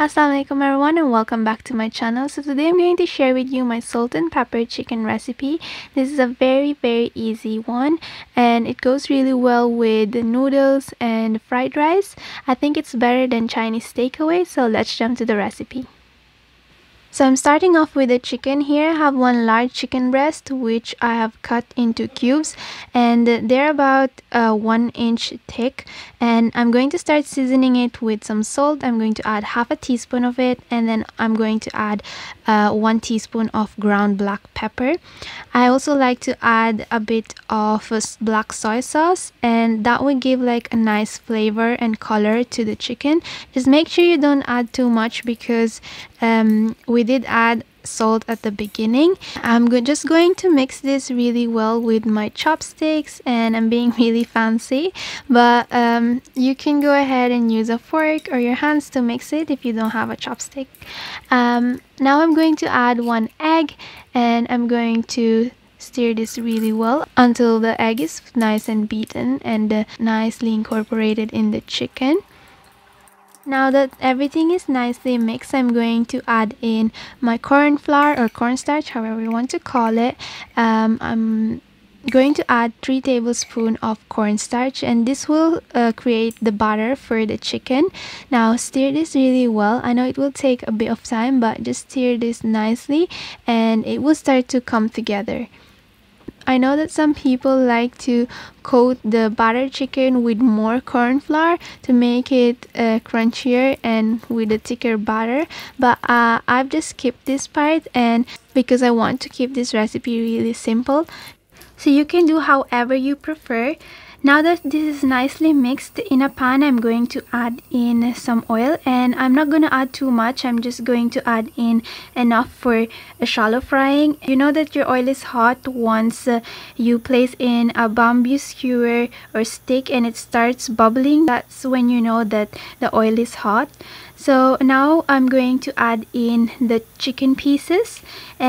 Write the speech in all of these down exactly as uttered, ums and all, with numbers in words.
Assalamualaikum everyone, and welcome back to my channel. So today I'm going to share with you my salt and pepper chicken recipe. This is a very very easy one, and it goes really well with noodles and fried rice. I think it's better than Chinese takeaway, so let's jump to the recipe. So I'm starting off with the chicken. Here I have one large chicken breast which I have cut into cubes, and they're about uh, one inch thick, and I'm going to start seasoning it with some salt. I'm going to add half a teaspoon of it, and then I'm going to add uh, one teaspoon of ground black pepper. I also like to add a bit of black soy sauce, and that will give like a nice flavor and color to the chicken. Just make sure you don't add too much because um, we We did add salt at the beginning. I'm go just going to mix this really well with my chopsticks, and I'm being really fancy, but um, you can go ahead and use a fork or your hands to mix it if you don't have a chopstick. Um, now I'm going to add one egg, and I'm going to stir this really well until the egg is nice and beaten and uh, nicely incorporated in the chicken. Now that everything is nicely mixed, I'm going to add in my corn flour or cornstarch, however you want to call it. Um, I'm going to add three tablespoons of cornstarch, and this will uh, create the batter for the chicken. Now stir this really well. I know it will take a bit of time, but just stir this nicely and it will start to come together. I know that some people like to coat the battered chicken with more corn flour to make it uh, crunchier and with a thicker batter, but uh, I've just skipped this part, and because I want to keep this recipe really simple. So you can do however you prefer. Now that this is nicely mixed, in a pan I'm going to add in some oil, and I'm not going to add too much. I'm just going to add in enough for a shallow frying. You know that your oil is hot once uh, you place in a bamboo skewer or stick and it starts bubbling. That's when you know that the oil is hot. So now I'm going to add in the chicken pieces,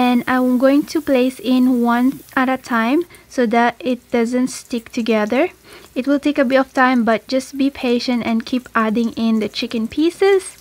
and I'm going to place in one at a time so that it doesn't stick together. It will take a bit of time, but just be patient and keep adding in the chicken pieces.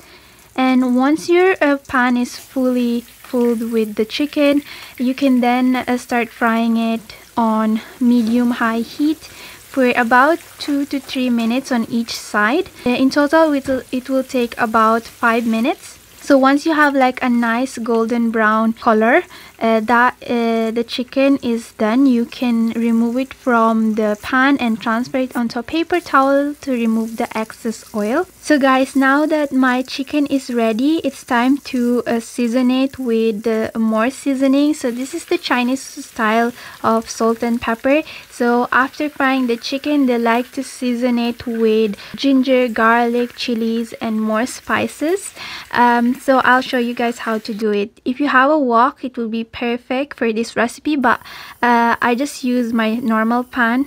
And once your uh, pan is fully filled with the chicken, you can then uh, start frying it on medium-high heat for about two to three minutes on each side. In total, it will take about five minutes. So once you have like a nice golden brown color, uh, that uh, the chicken is done. You can remove it from the pan and transfer it onto a paper towel to remove the excess oil. So guys, now that my chicken is ready, it's time to uh, season it with uh, more seasoning. So this is the Chinese style of salt and pepper. So after frying the chicken, they like to season it with ginger, garlic, chilies, and more spices. Um, so I'll show you guys how to do it. If you have a wok, it will be perfect for this recipe, but uh, I just use my normal pan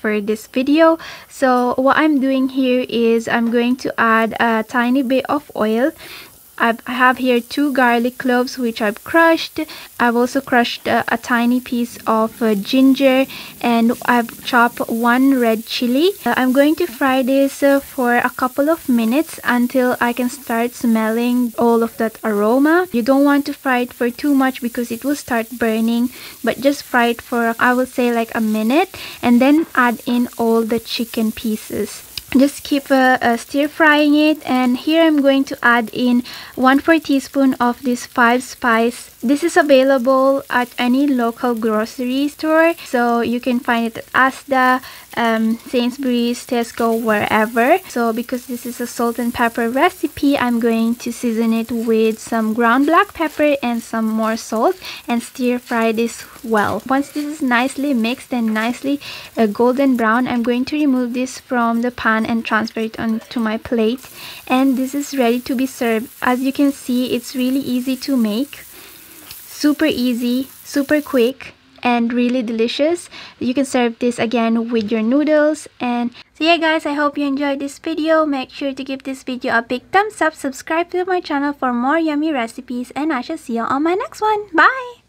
for this video. So what I'm doing here is I'm going to add a tiny bit of oil. I've, I have here two garlic cloves which I've crushed. I've also crushed uh, a tiny piece of uh, ginger, and I've chopped one red chili. Uh, I'm going to fry this uh, for a couple of minutes until I can start smelling all of that aroma. You don't want to fry it for too much because it will start burning, but just fry it for, I will say, like a minute, and then add in all the chicken pieces. Just keep uh, uh, stir frying it, and here I'm going to add in one fourth teaspoon of this five spice. This is available at any local grocery store, so you can find it at Asda, um, Sainsbury's, Tesco, wherever. So because this is a salt and pepper recipe, I'm going to season it with some ground black pepper and some more salt, and stir fry this well. Once this is nicely mixed and nicely uh, golden brown, I'm going to remove this from the pan and transfer it onto my plate, and this is ready to be served. As you can see, it's really easy to make, super easy, super quick, and really delicious. You can serve this again with your noodles. And so yeah guys, I hope you enjoyed this video. Make sure to give this video a big thumbs up, subscribe to my channel for more yummy recipes, and I shall see you on my next one. Bye.